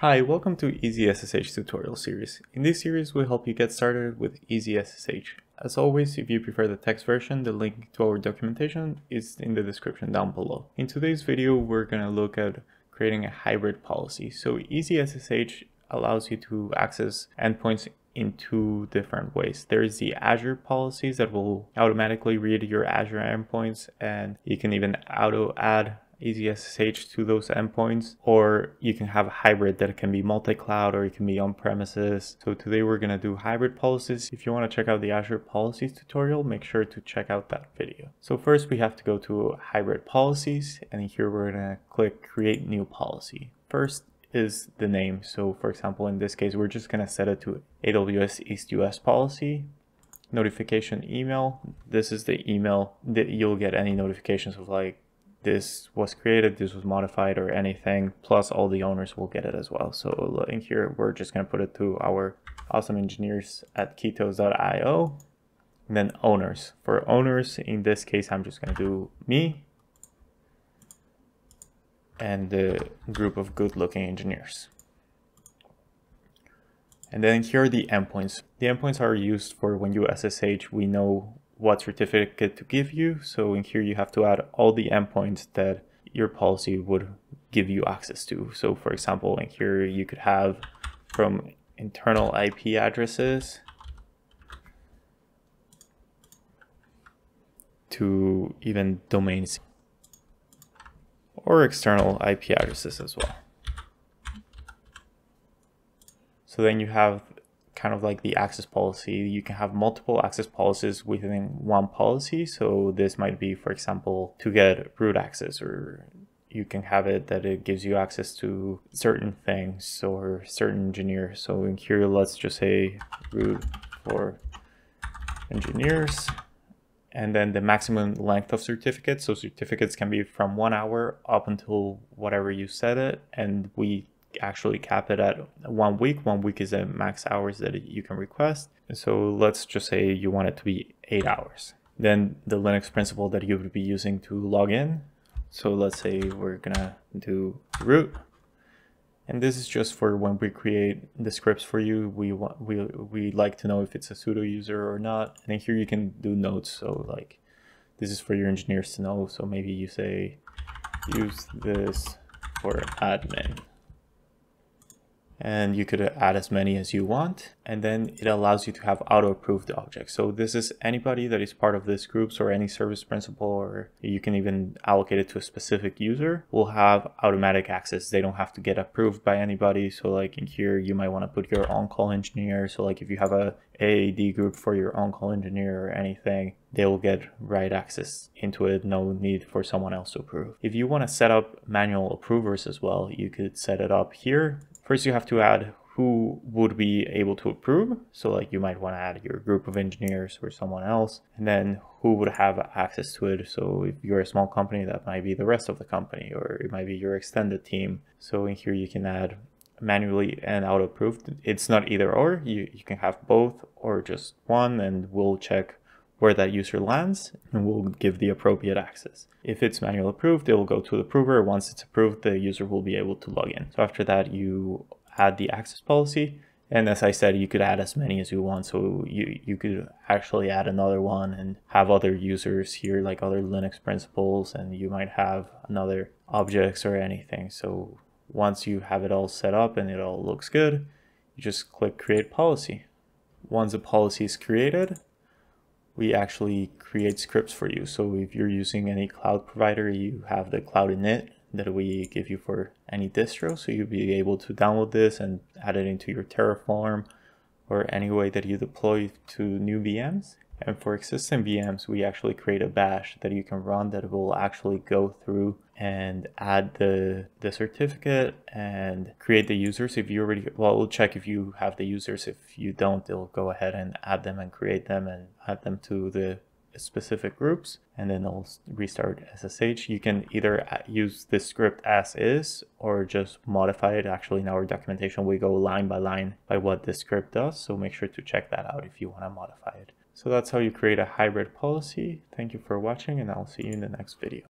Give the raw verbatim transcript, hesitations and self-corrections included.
Hi, welcome to E Z S S H tutorial series. In this series, we'll help you get started with E Z S S H. As always, if you prefer the text version, the link to our documentation is in the description down below. In today's video, we're going to look at creating a hybrid policy. So E Z S S H allows you to access endpoints in two different ways. There is the Azure policies that will automatically read your Azure endpoints, and you can even auto add E Z S S H to those endpoints, or you can have a hybrid that can be multi-cloud or it can be on-premises. So today we're going to do hybrid policies. If you want to check out the Azure policies tutorial, make sure to check out that video. So first we have to go to hybrid policies, and here we're going to click create new policy. First is the name. So for example, in this case, we're just going to set it to A W S East U S policy. Notification email. This is the email that you'll get any notifications of, like, this was created, this was modified, or anything, plus all the owners will get it as well. So in here, we're just going to put it to our awesome engineers at keytos dot i o, and then owners. For owners, in this case, I'm just going to do me and the group of good-looking engineers. And then here are the endpoints. The endpoints are used for when you S S H, we know what certificate to give you. So in here you have to add all the endpoints that your policy would give you access to. So for example, in here you could have from internal I P addresses to even domains or external I P addresses as well. So then you have kind of like the access policy. You can have multiple access policies within one policy. So this might be, for example, to get root access, or you can have it that it gives you access to certain things or certain engineers. So in here, let's just say root for engineers, and then the maximum length of certificates. So certificates can be from one hour up until whatever you set it, and we actually cap it at one week. One week is the max hours that you can request. So let's just say you want it to be eight hours. Then the Linux principle that you would be using to log in. So let's say we're gonna do root. And this is just for when we create the scripts for you. We want we we like to know if it's a pseudo user or not. And then here you can do notes. So like this is for your engineers to know. So maybe you say use this for admin. And you could add as many as you want. And then it allows you to have auto-approved objects. So this is anybody that is part of this groups or any service principal, or you can even allocate it to a specific user, will have automatic access. They don't have to get approved by anybody. So like in here, you might want to put your on-call engineer. So like if you have a A A D group for your on-call engineer or anything, they will get write access into it, no need for someone else to approve. If you want to set up manual approvers as well, you could set it up here. First, you have to add who would be able to approve. So like you might want to add your group of engineers or someone else, and then who would have access to it. So if you're a small company, that might be the rest of the company, or it might be your extended team. So in here you can add manually and auto approved. It's not either or, you, you can have both or just one, and we'll check where that user lands and we'll give the appropriate access. If it's manual approved, it will go to the approver. Once it's approved, the user will be able to log in. So after that, you add the access policy. And as I said, you could add as many as you want. So you, you could actually add another one and have other users here, like other Linux principles, and you might have another objects or anything. So once you have it all set up and it all looks good, you just click create policy. Once a policy is created, we actually create scripts for you. So if you're using any cloud provider, you have the cloud init that we give you for any distro. So you'll be able to download this and add it into your Terraform or any way that you deploy to new V Ms. And for existing V Ms, we actually create a bash that you can run that will actually go through and add the, the certificate and create the users. If you already, well, we'll check if you have the users. If you don't, they'll go ahead and add them and create them and add them to the specific groups, and then it'll restart S S H. You can either use this script as is or just modify it. Actually, in our documentation, we go line by line by what this script does. So make sure to check that out if you want to modify it. So that's how you create a hybrid policy. Thank you for watching, and I'll see you in the next video.